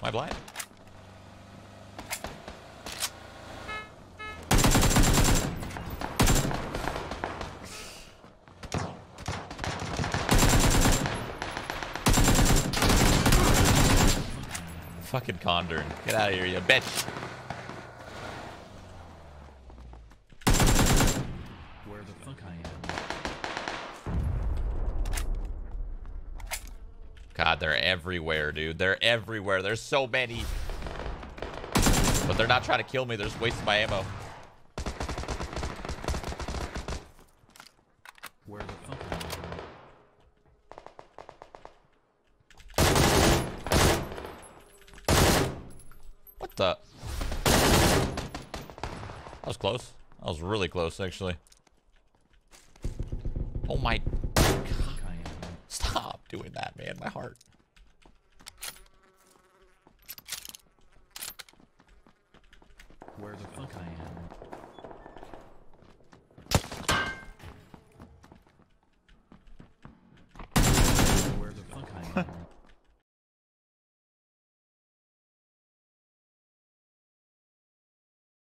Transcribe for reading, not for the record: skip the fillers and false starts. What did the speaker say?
Am I blind? Fucking Condor. Get out of here, you bitch. Where the fuck I am. God, they're everywhere, dude. They're everywhere. There's so many. But they're not trying to kill me. They're just wasting my ammo. Where the fuck I am. That was close. That was really close, actually. Oh my God. Stop doing that, man. My heart. Where the fuck I am. Where the fuck I am.